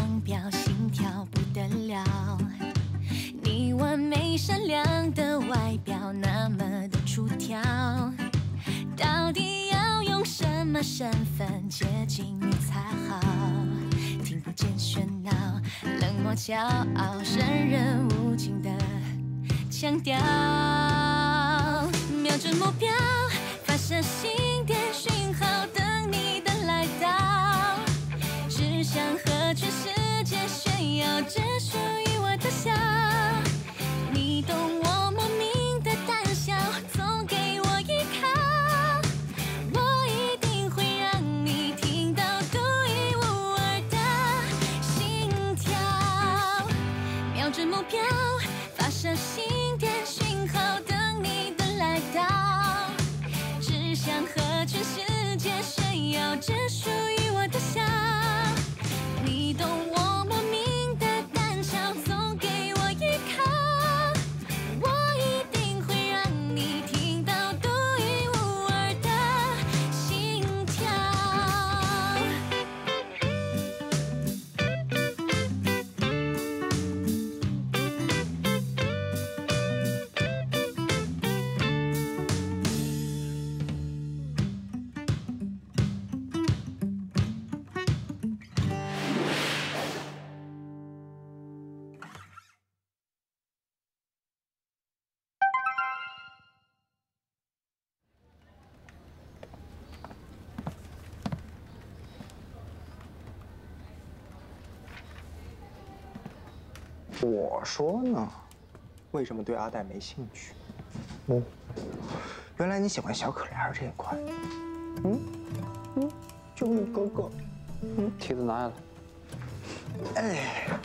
狂飙，心跳不得了。你完美善良的外表那么的出挑，到底要用什么身份接近你才好？听不见喧闹，冷漠骄傲，圣人无情的强调，瞄准目标，发射心电讯号，等你的来到。 只想和全世界炫耀，这属于我的笑。你懂我莫名的胆小，总给我依靠。我一定会让你听到独一无二的心跳。瞄准目标，发射心电讯号，等你的来到。只想和全世界炫耀，这属于我的笑。 你懂我莫名的胆小，总给我依靠。我一定会让你听到独一无二的心跳。 我说呢，为什么对阿黛没兴趣？嗯，原来你喜欢小可怜儿这一块。嗯嗯，救命哥哥！嗯，梯子拿下来。哎，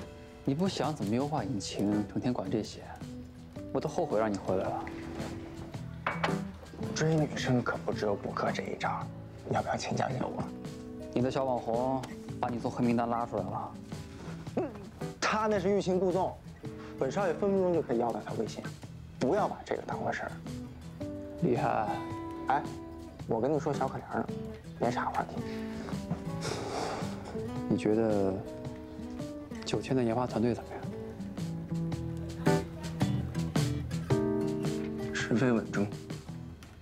你不想怎么优化引擎，整天管这些，我都后悔让你回来了。追女生可不只有补课这一招，你要不要请教一下我？你的小网红把你从黑名单拉出来了。 他那是欲擒故纵，本少爷分分钟就可以要到他微信，不要把这个当回事儿。厉害，哎，我跟你说小可怜呢，别岔话题。你觉得9000的研发团队怎么样？十分稳重，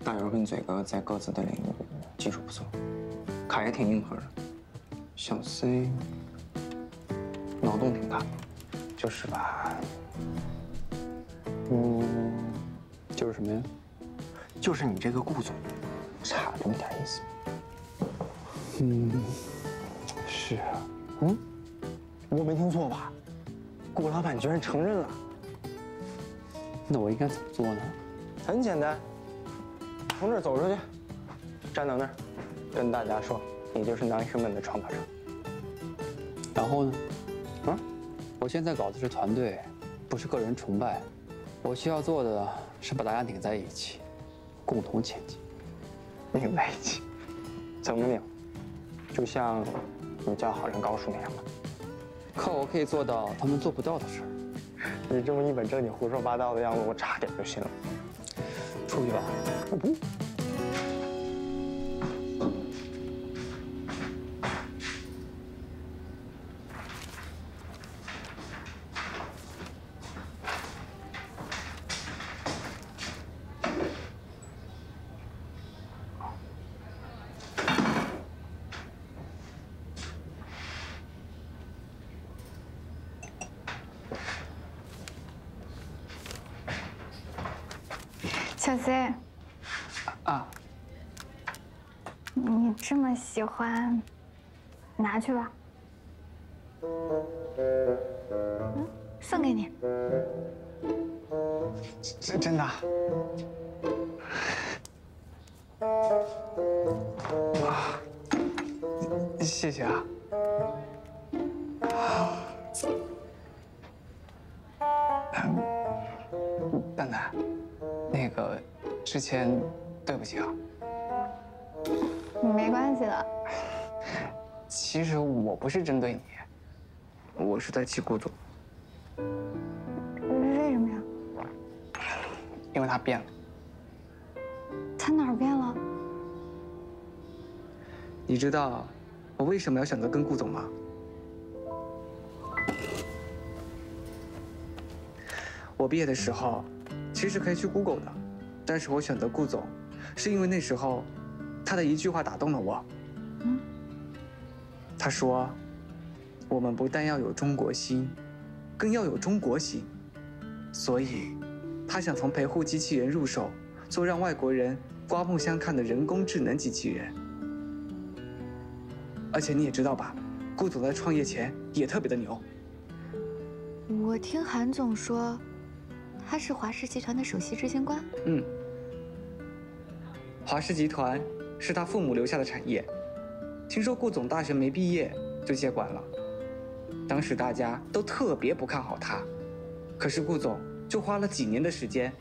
大姚跟嘴哥在各自的领域技术不错，卡也挺硬核的。小 C。 脑洞挺大，就是吧，就是什么呀？就是你这个顾总，差这么点意思。嗯，是啊，嗯，我没听错吧？顾老板居然承认了，那我应该怎么做呢？很简单，从这儿走出去，站到那儿，跟大家说，你就是 Nonhuman 的创造者。然后呢？ 啊！我现在搞的是团队，不是个人崇拜。我需要做的是把大家拧在一起，共同前进。拧在一起，怎么拧？就像你教好人高数那样吧。靠！我可以做到他们做不到的事儿。你这么一本正经胡说八道的样子，我差点就信了。出去吧。嗯 小 C， 啊，你这么喜欢，拿去吧，嗯，送给你。真的？哇，谢谢啊。 之前对不起啊，没关系的。其实我不是针对你，我是在气顾总。为什么呀？因为他变了。他哪儿变了？你知道我为什么要选择跟顾总吗？我毕业的时候其实可以去 Google 的，但是我选择顾总，是因为那时候他的一句话打动了我。嗯，他说：“我们不但要有中国心，更要有中国心。”所以，他想从陪护机器人入手，做让外国人刮目相看的人工智能机器人。而且你也知道吧，顾总在创业前也特别的牛。我听韩总说，他是华氏集团的首席执行官。嗯，华氏集团是他父母留下的产业。听说顾总大学没毕业就接管了，当时大家都特别不看好他。可是顾总就花了几年的时间，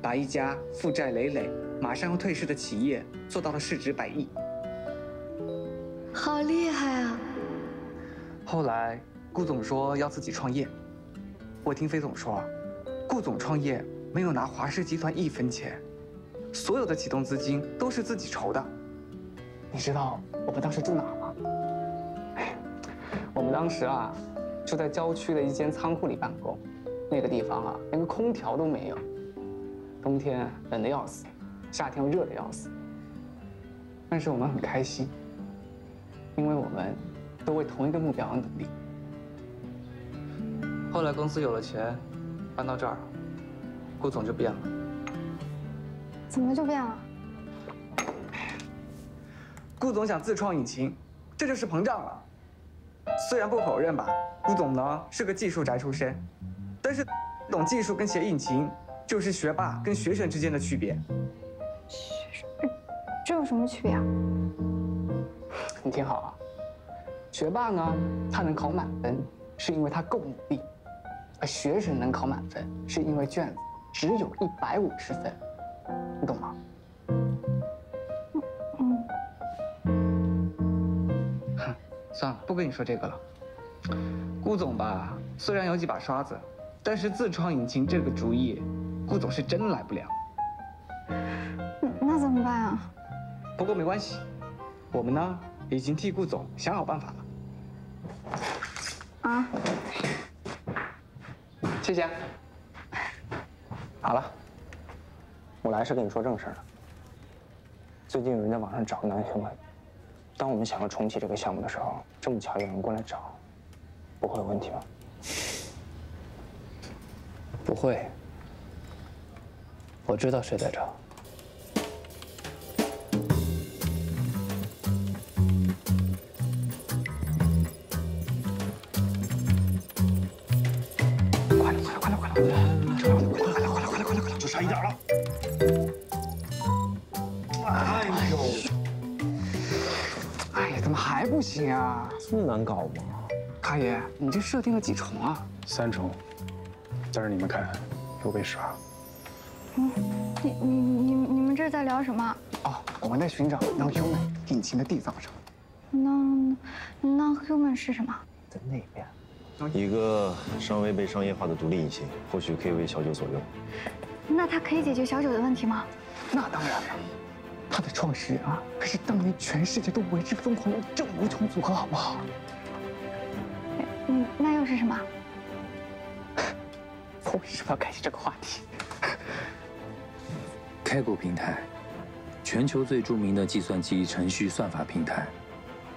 把一家负债累累、马上要退市的企业做到了市值100亿，好厉害啊！后来顾总说要自己创业，我听飞总说，顾总创业没有拿华氏集团1分钱，所有的启动资金都是自己筹的。你知道我们当时住哪吗？哎，我们当时啊，就在郊区的一间仓库里办公。那个地方啊，连个空调都没有，冬天冷得要死，夏天又热得要死。但是我们很开心，因为我们都为同一个目标而努力。后来公司有了钱，搬到这儿了，顾总就变了。怎么就变了？顾总想自创引擎，这就是膨胀了。虽然不否认吧，顾总呢是个技术宅出身。但是，懂技术跟写引擎，就是学霸跟学生之间的区别。学生，这有什么区别啊？你听好啊，学霸呢，他能考满分，是因为他够努力；而学生能考满分，是因为卷子只有150分，你懂吗？哼，算了，不跟你说这个了。顾总吧，虽然有几把刷子。但是自创引擎这个主意，顾总是真来不了。那怎么办啊？不过没关系，我们呢已经替顾总想好办法了。啊，谢谢。好了，我来是跟你说正事儿的。最近有人在网上找Nonhuman，当我们想要重启这个项目的时候，这么巧有人过来找，不会有问题吧？不会，我知道谁在找。快了，快了，快了，快了，快了，快了，快了，快了，快了，快了，快了，就差一点了。哎呦，哎呀，怎么还不行啊？这么难搞吗？卡爷，你这设定了几重啊？3重。但是你们看，又被耍了。嗯，你们这是在聊什么？哦，我们在寻找 Nonhuman 引擎的缔造者。Nonhuman 是什么？在那边。一个尚未被商业化的独立引擎，或许可以为小九所用。那它可以解决小九的问题吗？那当然了，它的创始人啊，可是当年全世界都为之疯狂的正无穷组合，好不好？那又是什么？我为什么要开启这个话题？开狗平台，全球最著名的计算机程序算法平台，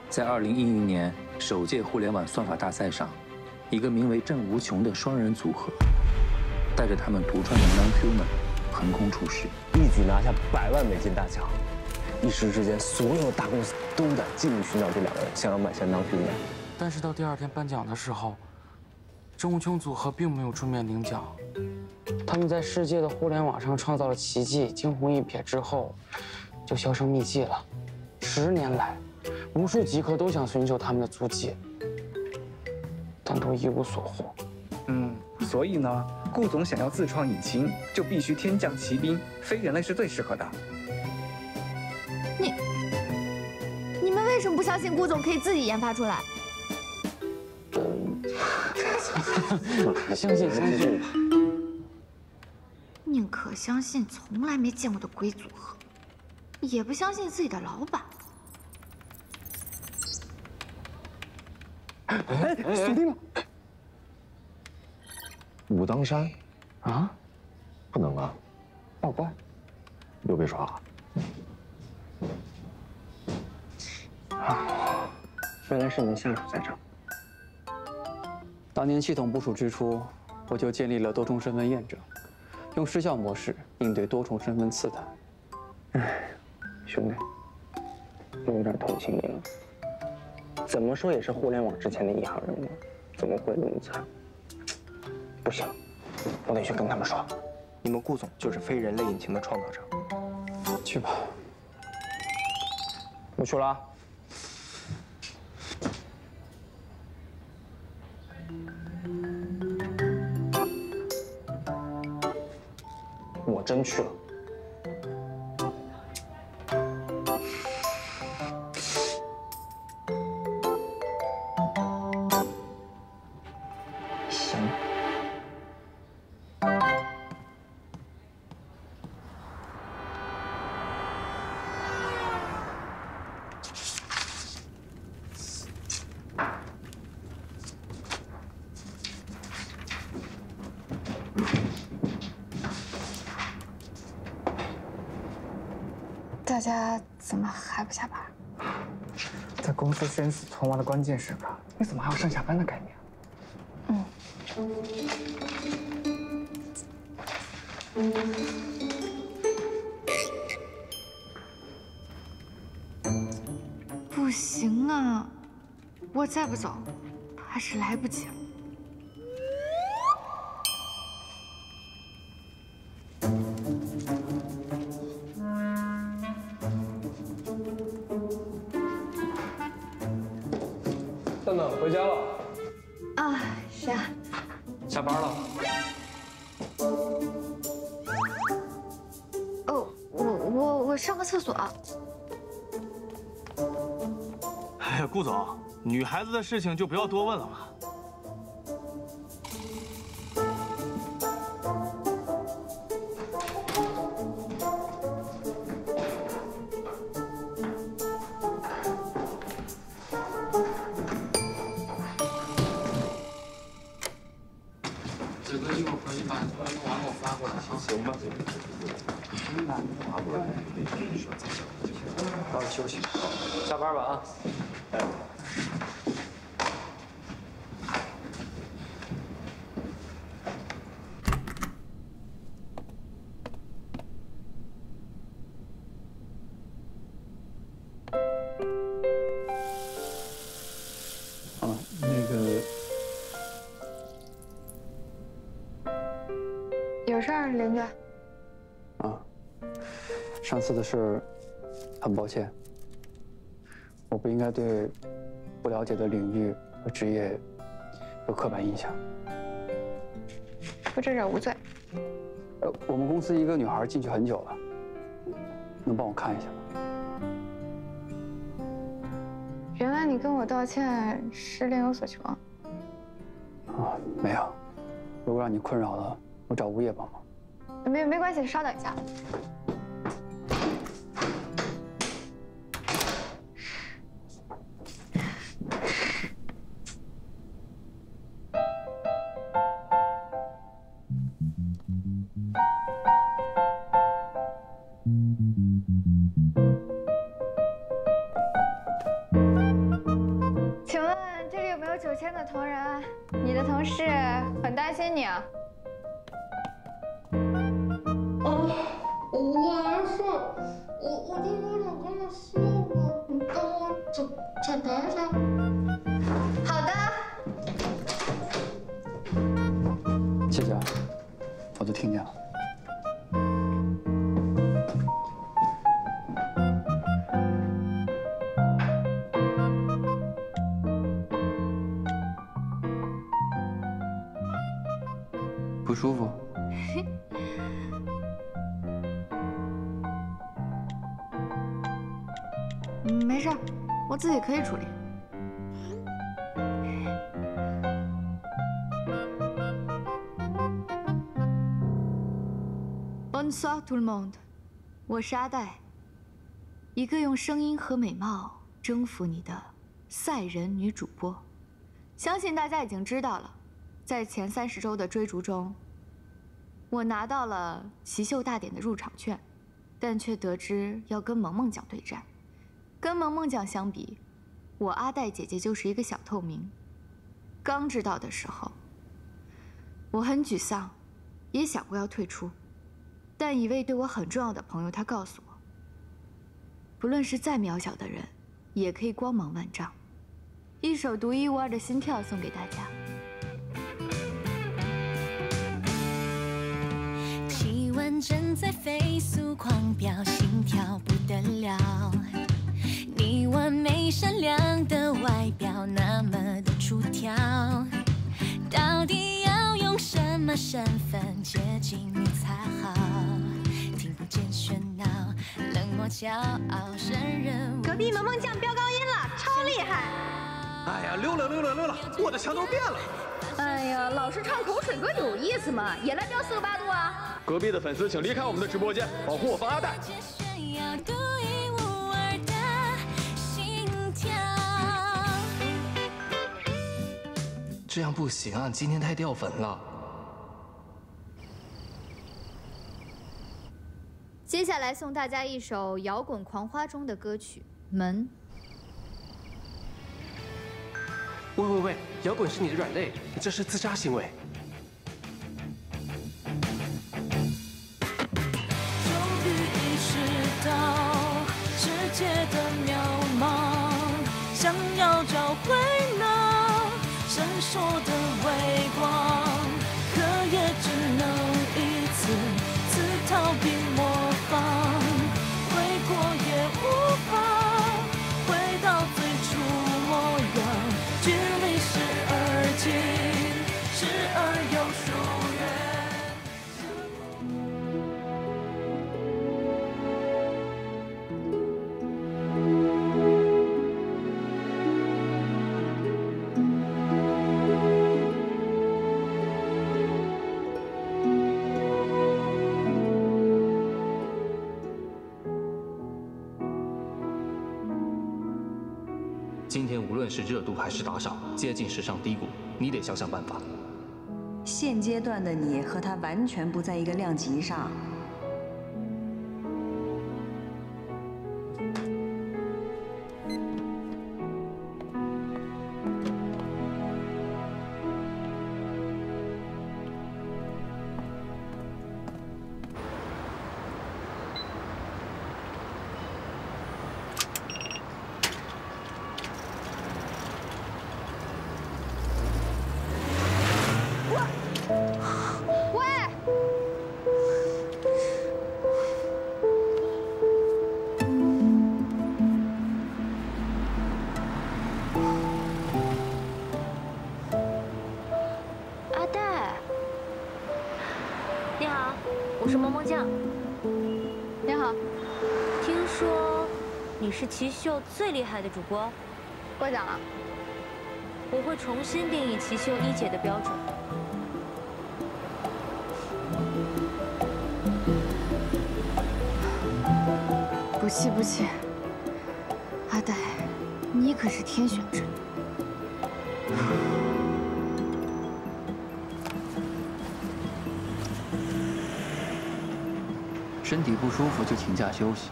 在2010年首届互联网算法大赛上，一个名为“正无穷”的双人组合，带着他们独创的 Nonhuman 横空出世，一举拿下100万美金大奖。一时之间，所有大公司都在尽力寻找这两个人，想要买下 Nonhuman。但是到第2天颁奖的时候。正无穷组合并没有出面领奖，他们在世界的互联网上创造了奇迹，惊鸿一瞥之后，就销声匿迹了。10年来，无数极客都想寻求他们的足迹，但都一无所获。嗯，所以呢，顾总想要自创引擎，就必须天降奇兵，非人类是最适合的。你们为什么不相信顾总可以自己研发出来？相信，宁可相信从来没见过的鬼组合，也不相信自己的老板。哎，锁定了！武当山，啊？不能啊，报官又被耍了。啊，原来是您下属在这儿。当年系统部署之初，我就建立了多重身份验证，用失效模式应对多重身份刺探。哎，兄弟，我有点同情你了。 怎么说也是互联网之前的一行人物，怎么会那么惨？不行，我得去跟他们说，你们顾总就是非人类引擎的创造者。去吧，我去了啊。我真去了。 大家怎么还不下班？在公司生死存亡的关键时刻，你怎么还有上下班的概念？嗯。不行啊，我再不走，怕是来不及了。 回家了啊，是啊，下班了。哦，我上个厕所。哎呀，顾总，女孩子的事情就不要多问了吧。林哥，啊，上次的事，很抱歉，我不应该对不了解的领域和职业有刻板印象。不知者无罪。我们公司一个女孩进去很久了，能帮我看一下吗？原来你跟我道歉是另有所求。啊，没有。如果让你困扰了，我找物业帮忙。 没关系，稍等一下。请问这里有没有9000的同仁？你的同事很担心你啊。 不舒服。没事，我自己可以处理。Bonsoir tout le monde， 我是阿黛，一个用声音和美貌征服你的赛人女主播。相信大家已经知道了。 在前30周的追逐中，我拿到了奇秀大典的入场券，但却得知要跟萌萌奖对战。跟萌萌奖相比，我阿黛姐姐就是一个小透明。刚知道的时候，我很沮丧，也想过要退出，但一位对我很重要的朋友，他告诉我，不论是再渺小的人，也可以光芒万丈。一首独一无二的心跳送给大家。 正在飞速狂飙，心跳不得了。你完美善良的外表那么的出挑，到底要用什么身份接近你才好？听不见喧闹，冷漠骄傲，圣人。隔壁萌萌酱飙高音了，超厉害！哎呀，溜了溜了溜了，我的墙都变了。哎呀，老是唱口水歌有意思吗？也来飙48度啊！ 隔壁的粉丝，请离开我们的直播间，保护我方阿黛。这样不行啊，今天太掉粉了。接下来送大家一首摇滚狂花中的歌曲《门》。喂喂喂，摇滚是你的软肋，你这是自杀行为。 世界的渺茫，想要找回那闪烁的微光，可也只能一次次逃避模仿，回过也无法回到最初模样，距离时而近，时而又疏远。 是热度还是打赏，接近时尚低谷，你得想想办法。现阶段的你和他完全不在一个量级上。奇秀最厉害的主播，获奖了。我会重新定义奇秀一姐的标准。不气不气，阿黛，你可是天选之女。 身体不舒服就请假休息。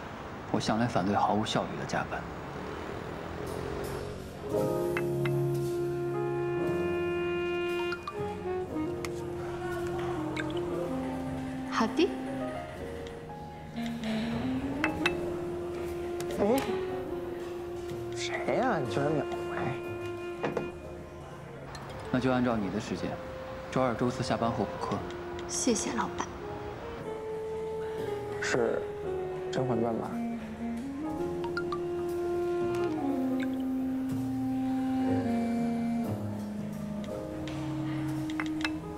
我向来反对毫无效率的加班。好的。哎，谁呀？你居然秒回？那就按照你的时间，周二、周四下班后补课。谢谢老板。是《甄嬛传》吧？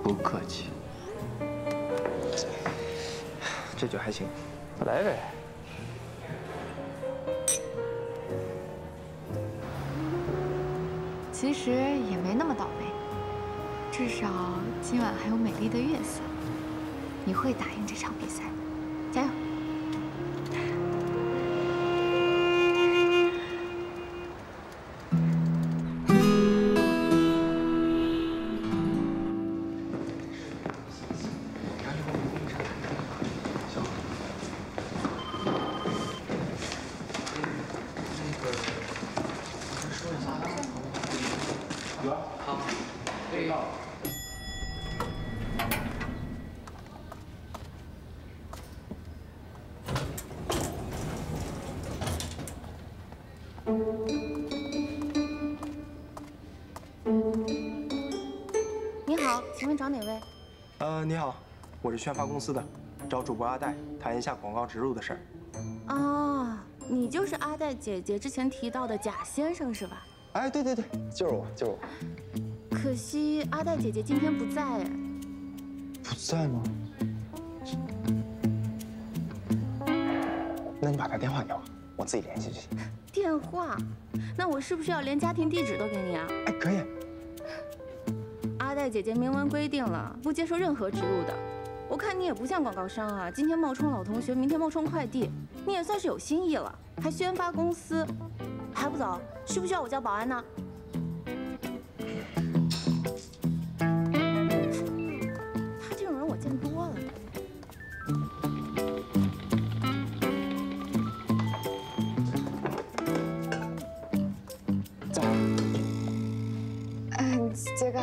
不客气，这酒还行，我来呗。其实也没那么倒霉，至少今晚还有美丽的月色。你会打赢这场比赛，加油！你好，请问找哪位？你好，我是宣发公司的，找主播阿黛谈一下广告植入的事儿。哦，你就是阿黛姐姐之前提到的贾先生是吧？哎，对对对，就是我，就是我。可惜阿黛姐姐今天不在哎。不在吗？ 那你把他电话给我，我自己联系去。电话？那我是不是要连家庭地址都给你啊？哎，可以。阿黛姐姐明文规定了，不接受任何植入的。我看你也不像广告商啊，今天冒充老同学，明天冒充快递，你也算是有新意了，还宣发公司，还不走？需不需要我叫保安呢？他这种人我见多了。 杰哥，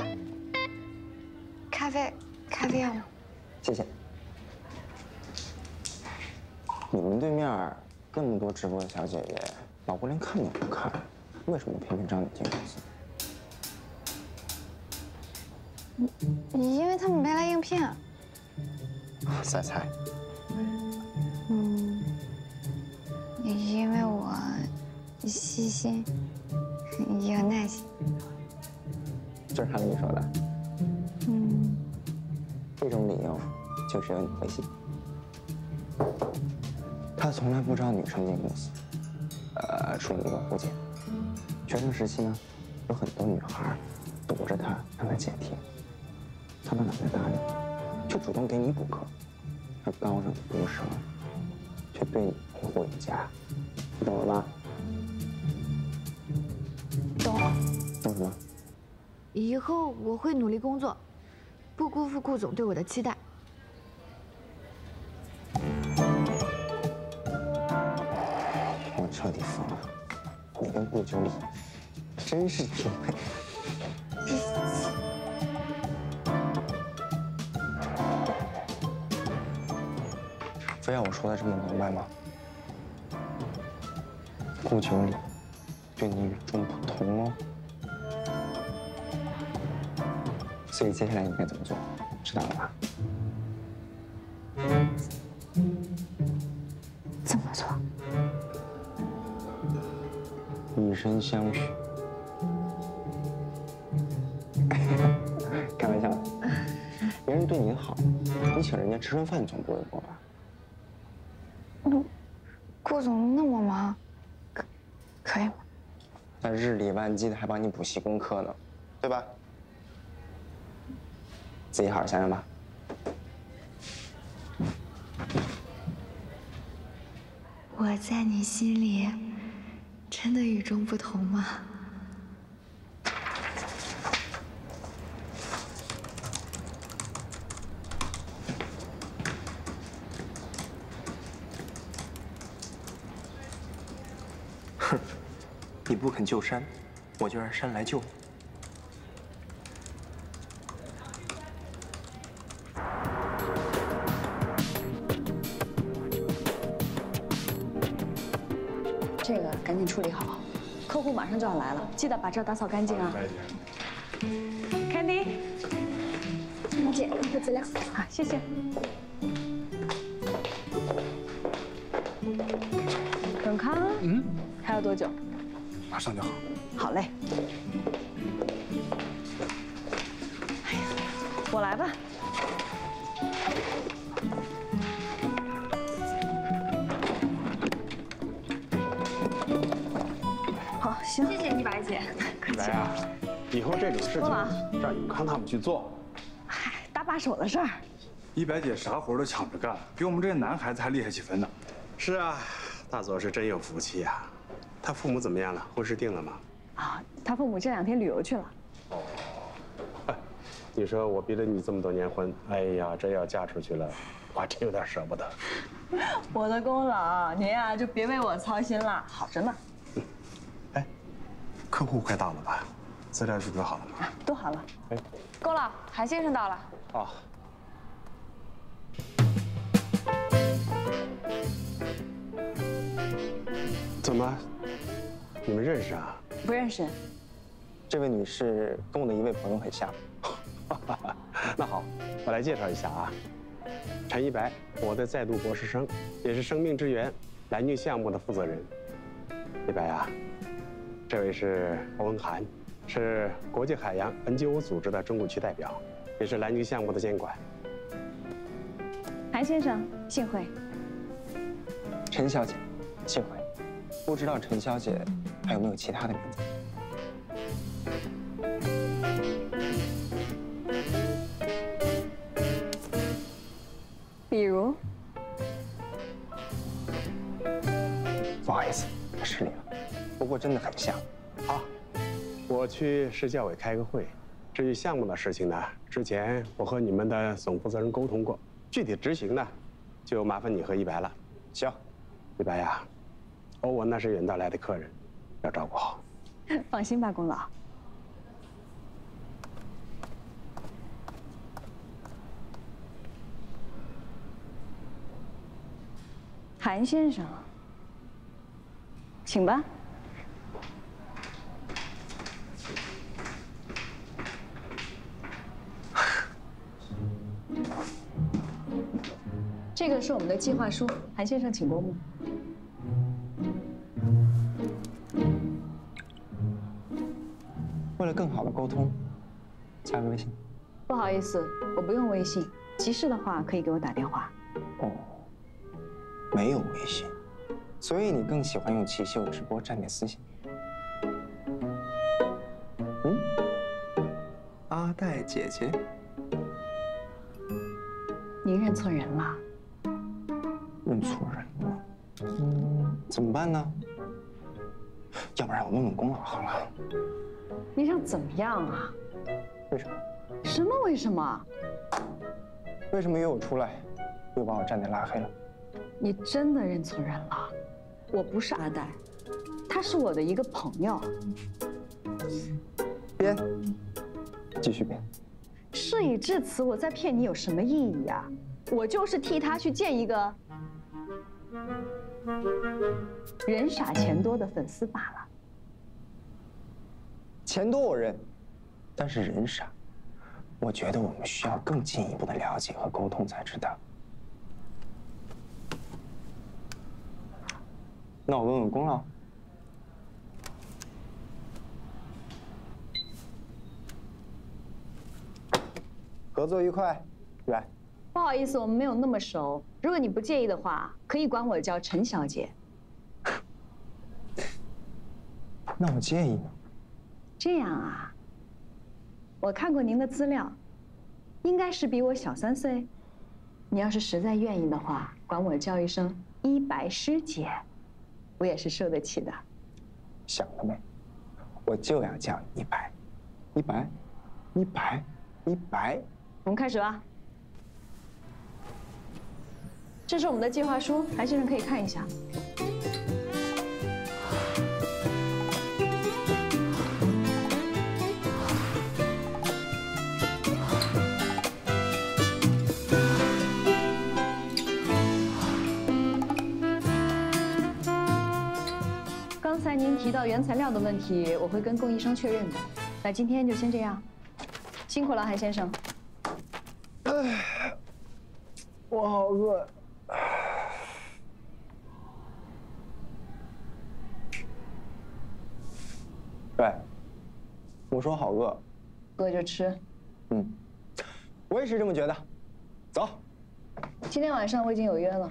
咖啡要吗？谢谢。你们对面那么多直播的小姐姐，老婆连看都不看，为什么偏偏找你进公司？因为他们没来应聘。再猜。嗯，因为我细心，有耐心。 这是他跟你说的，嗯，这种理由就只有你会信。他从来不招女生进公司，除了一个胡姐。学生时期呢，有很多女孩堵着他让他解题，他把脑袋搭着，就主动给你补课，而高尚的毒舌却对你挥霍有加，你懂了吗？懂了。懂什么？ 以后我会努力工作，不辜负顾总对我的期待。我彻底服了，你跟顾经理真是匹配。非要我说的这么明白吗？顾经理对你与众不同哦。 所以接下来应该怎么做，知道了吧？怎么做？以身相许。开玩笑的，别人对你好，你请人家吃顿饭总不为过吧？嗯，顾总那么忙，可以吗？那日理万机的还帮你补习功课呢，对吧？ 自己好好想想吧。我在你心里真的与众不同吗？哼，你不肯救山，我就让山来救你。 赶紧处理好，客户马上就要来了，记得把这儿打扫干净啊。Candy， 姐，你的资料。好，谢谢。永康，嗯，还要多久？马上就好。好嘞。哎呀，我来吧。 行，谢谢一白姐。一白啊，以后这种事情让永康他们去做。嗨，搭把手的事儿。一白姐啥活都抢着干，比我们这些男孩子还厉害几分呢。是啊，大佐是真有福气呀。他父母怎么样了？婚事定了吗？啊，他父母这两天旅游去了。哦。哎，你说我逼了你这么多年婚，哎呀，真要嫁出去了，我还真有点舍不得。我的功劳，您呀就别为我操心了，好着呢。 客户快到了吧？资料准备好了吗？啊，都好了。哎，够了，韩先生到了。哦。怎么，你们认识啊？不认识。这位女士跟我的一位朋友很像。那好，我来介绍一下啊，陈一白，我的在读博士生，也是生命之源蓝鲸项目的负责人。一白啊，这位是欧文涵，是国际海洋 NGO 组织的中国区代表，也是蓝鲸项目的监管。韩先生，幸会。陈小姐，幸会。不知道陈小姐还有没有其他的名字？ 比如，不好意思，失礼了。不过真的很像。好，我去市教委开个会。至于项目的事情呢，之前我和你们的总负责人沟通过，具体执行呢，就麻烦你和一白了。行，一白呀，欧文那是远道来的客人，要照顾好。放心吧，龚老。 韩先生，请吧。这个是我们的计划书，韩先生请过目。为了更好的沟通，加个微信。不好意思，我不用微信，急事的话可以给我打电话。哦。 没有微信，所以你更喜欢用奇秀直播占点私信。嗯，阿黛姐姐，您认错人了。认错人了，怎么办呢？要不然我问问龚老好了。你想怎么样啊？为什么？什么为什么？为什么约我出来，又把我站点拉黑了？ 你真的认错人了，我不是阿黛，他是我的一个朋友。编，继续编。事已至此，我再骗你有什么意义啊？我就是替他去见一个人傻钱多的粉丝罢了。钱多我认，但是人傻，我觉得我们需要更进一步的了解和沟通才知道。 那我问问龚老。合作愉快，来。不好意思，我们没有那么熟。如果你不介意的话，可以管我叫陈小姐。那我介意呢？这样啊，我看过您的资料，应该是比我小3岁。你要是实在愿意的话，管我叫一声一白师姐。 我也是受得起的，想得美！我就要叫你一白，一白，一白，一白。我们开始吧。这是我们的计划书，韩先生可以看一下。刚才您提到原材料的问题，我会跟龚医生确认的。那今天就先这样，辛苦了，韩先生。哎，我好饿。对，我说好饿。饿就吃。嗯，我也是这么觉得。走。今天晚上我已经有约了。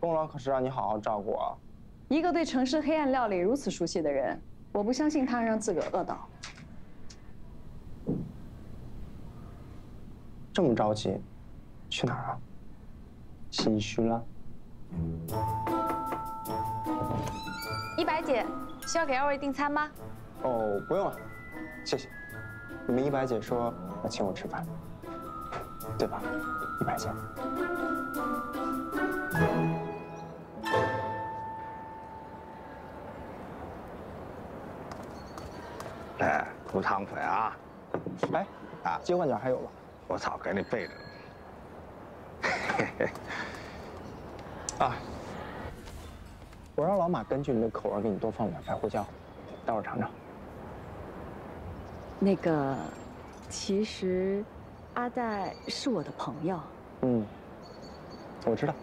龚老可是让你好好照顾我。 一个对城市黑暗料理如此熟悉的人，我不相信他让自个儿饿到。这么着急，去哪儿啊？心虚了？一白姐，需要给二位订餐吗？哦，不用了，谢谢。你们一白姐说要请我吃饭，对吧？一白姐。 哎，煮汤粉啊！哎，啊，鸡冠卷还有吗？我早给你备着了。啊，我让老马根据你的口味给你多放点白胡椒，待会儿尝尝。那个，其实阿戴是我的朋友。嗯，我知道。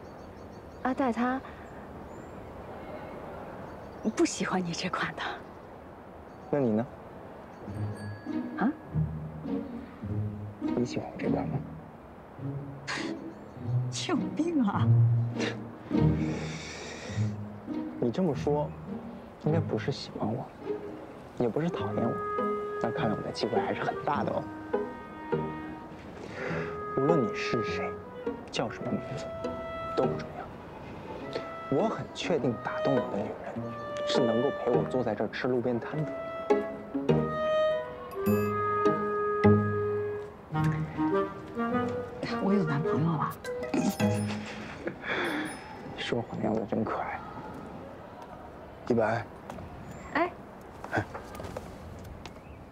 阿戴他不喜欢你这款的。那你呢？啊？你喜欢我这款吗？你有病啊！ 你这么说，应该不是喜欢我，也不是讨厌我，那看来我的机会还是很大的哦。无论你是谁，叫什么名字，都不重要。我很确定，打动我的女人，是能够陪我坐在这儿吃路边摊的。我有男朋友了。说谎的样子真可爱。 100，哎，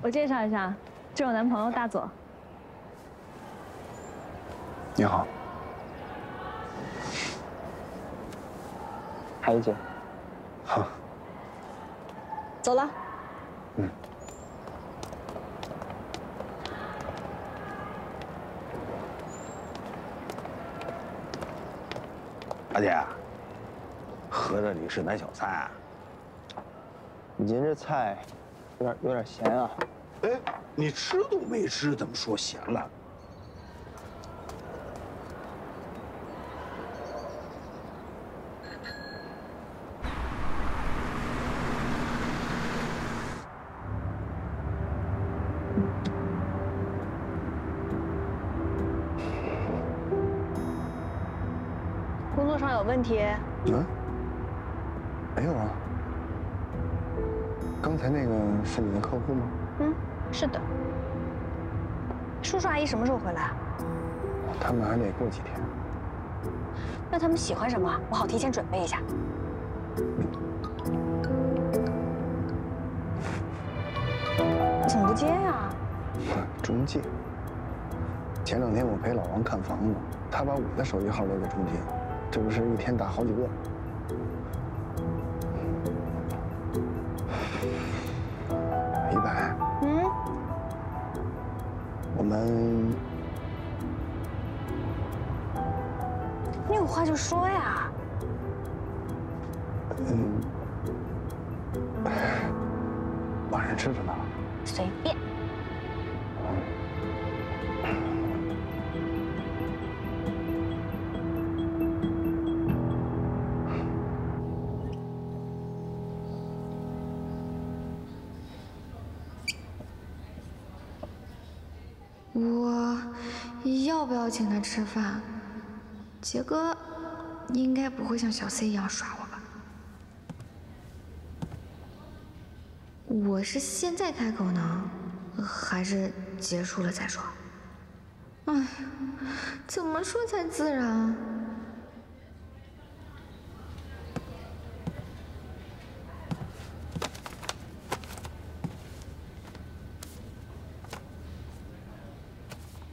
我介绍一下，这是我男朋友大佐。你好，海怡姐。好，走了。嗯。大姐，合着你是南小三啊？ 你今这菜有点咸啊！哎，你吃都没吃，怎么说咸了？工作上有问题？嗯，没有啊。 刚才那个是你的客户吗？嗯，是的。叔叔阿姨什么时候回来啊？他们还得过几天。那他们喜欢什么，我好提前准备一下。怎么不接呀？中介。前两天我陪老王看房子，他把我的手机号留给中介，这不是一天打好几个。 100，嗯，我们，你有话就说呀。嗯，晚上吃什么？随便。要不要请他吃饭？杰哥应该不会像小 C 一样耍我吧？我是现在开口呢，还是结束了再说？哎呀，怎么说才自然？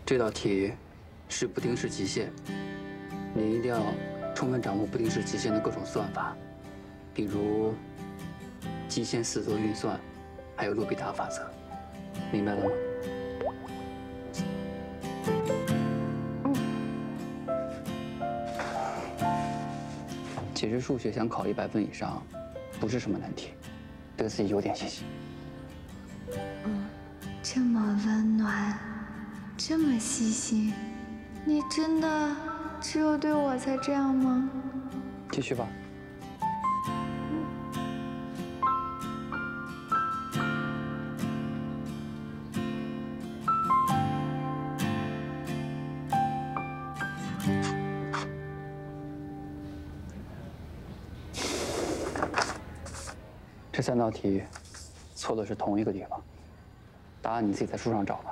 这道题。 是不定式极限，你一定要充分掌握不定式极限的各种算法，比如极限四则运算，还有洛必达法则，明白了吗？嗯。其实数学想考100分以上，不是什么难题，对自己有点信心。嗯，这么温暖，这么细心。 你真的只有对我才这样吗？继续吧。这3道题错的是同一个地方，答案你自己在书上找吧。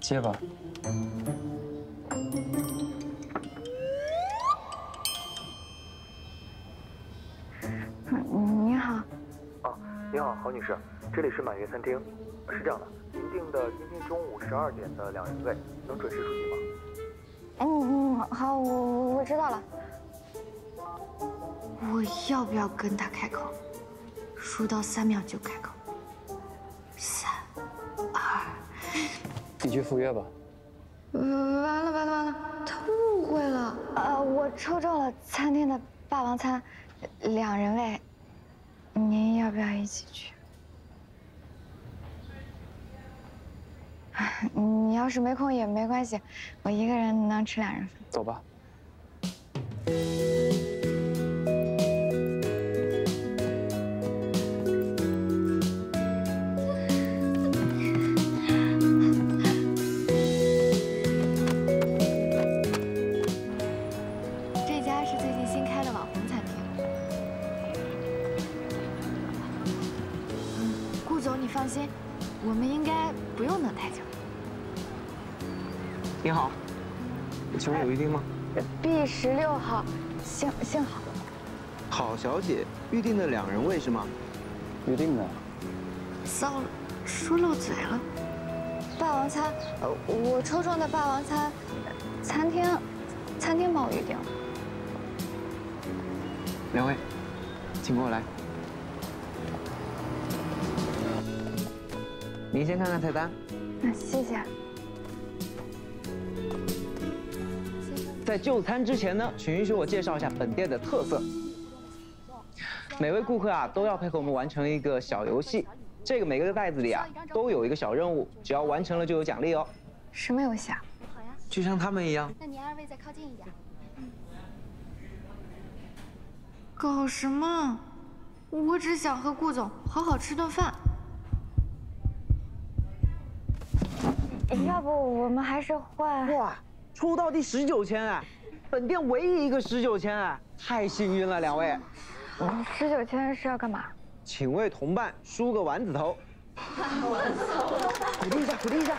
接吧。女士，这里是满月餐厅，是这样的，您订的今天中午12点的2人位，能准时出席吗？好，我知道了。我要不要跟他开口？数到3秒就开口。3、2。你去赴约吧。完了，他误会了。我抽中了餐厅的霸王餐，2人位。 您要不要一起去？你要是没空也没关系，我一个人能吃2人份。走吧。这家是最近新开的网红餐厅。 总，你放心，我们应该不用等太久。你好，请问有预定吗？B16号，幸好。郝小姐，预定的2人位是吗？预定的。糟了，说漏嘴了。霸王餐，我抽中的霸王餐，餐厅帮我预定。2位，请跟我来。 您先看看菜单。谢谢。在就餐之前呢，请允许我介绍一下本店的特色。每位顾客啊都要配合我们完成一个小游戏，这个每个袋子里啊都有一个小任务，只要完成了就有奖励哦。什么游戏啊？就像他们一样。那您2位再靠近一点。搞什么？我只想和顾总好吃顿饭。 要不我们还是换？哇，抽到第19签哎，本店唯一一个19签哎，太幸运了2位。19签是要干嘛？请为同伴梳个丸子头。丸子头，鼓励一下，鼓励一下。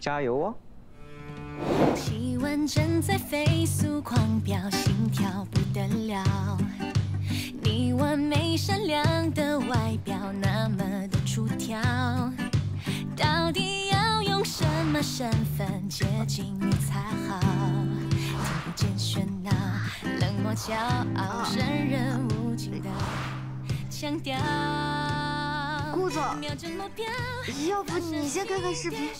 加油哦！气温正在飞速狂飙，心跳不得了。 你完美善良的外表那么的出挑，到底要用什么身份接近你才好？听不见喧闹，冷漠骄傲，善人无情的强调。顾总，要不你先看看视频。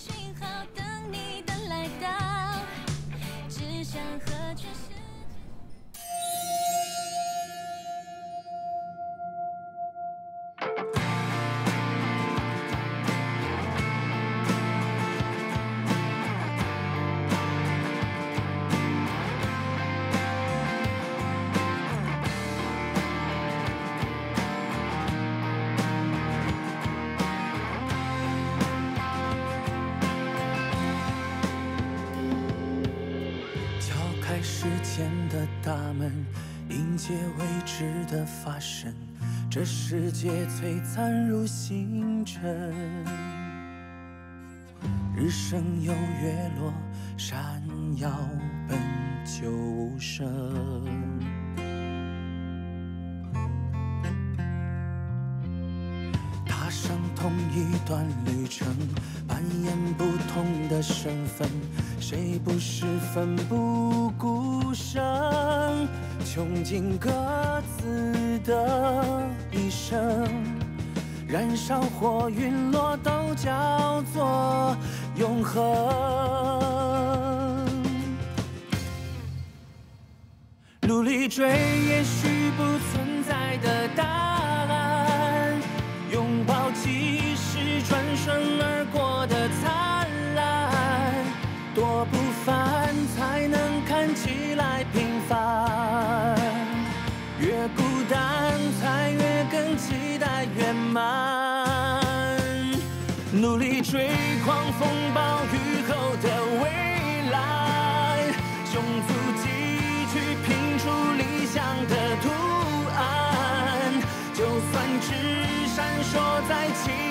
的发生，这世界璀璨如星辰。日升又月落，闪耀本就生。踏上同一段旅程，扮演不同的身份，谁不是奋不顾身？ 穷尽各自的一生，燃烧或陨落都叫做永恒。努力追，也许不存在的答案，拥抱即是转身而过的灿烂，多不凡才能看起来平凡。 越孤单，才越更期待圆满。努力追狂风暴雨后的未来，用足迹去拼出理想的图案。就算只闪烁在。